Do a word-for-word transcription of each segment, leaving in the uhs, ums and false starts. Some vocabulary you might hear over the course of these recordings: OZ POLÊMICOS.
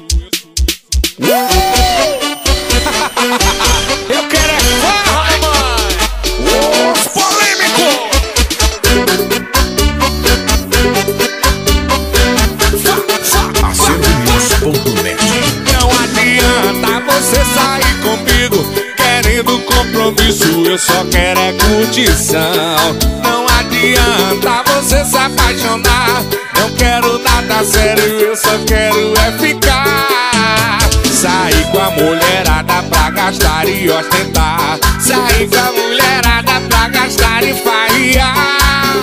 Eu quero é farra, mãe. Os polêmicos. Não adianta você sair comigo querendo compromisso, eu só quero é curtição. Não adianta você se apaixonar, não quero nada sério, eu só quero é ficar. Sair com a mulherada pra gastar e ostentar, sair com a mulherada pra gastar e farrear.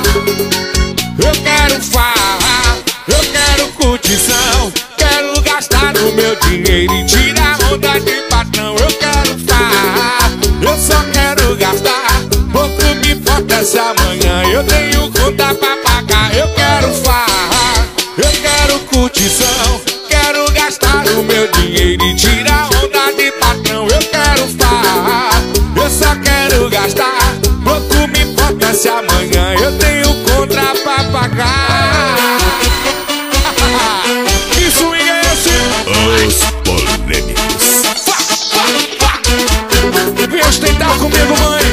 Eu quero farra, eu quero curtição, quero gastar o meu dinheiro e tirar onda de patrão. Eu quero farra, eu só quero gastar, pouco me importa essa manhã, eu tenho conta pra pagar. Eu quero farra, eu quero curtição, quero gastar o meu dinheiro e tirar onda de patrão. Eu quero farra, eu só quero gastar, pouco me importa se amanhã eu tenho conta pra pagar. Que swing é esse? Os polêmicos. Vem ostentar comigo, mãe.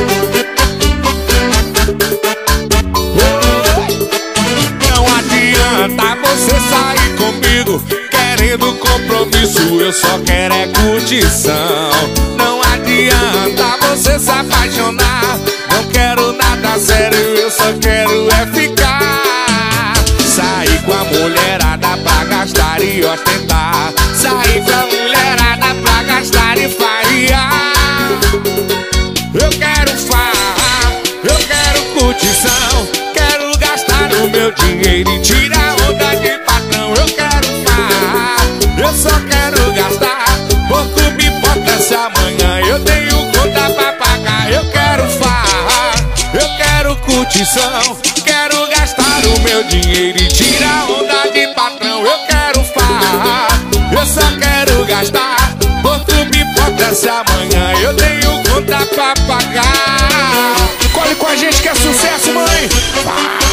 Você sair comigo querendo compromisso, eu só quero é curtição. Não adianta você se apaixonar, não quero nada sério, eu só quero é ficar. Sair com a mulherada pra gastar e ostentar, sair com a mulherada pra gastar e farrear. Eu quero farra, eu quero curtição, quero gastar o meu dinheiro e tirar de patrão. Eu quero farra, eu só quero gastar, pouco me importa se amanhã eu tenho conta pra pagar. Eu quero farra, eu quero curtição, quero gastar o meu dinheiro e tirar onda de patrão. Eu quero farra, eu só quero gastar, pouco me importa se amanhã eu tenho conta pra pagar. Colhe com a gente que é sucesso, mãe! Vai.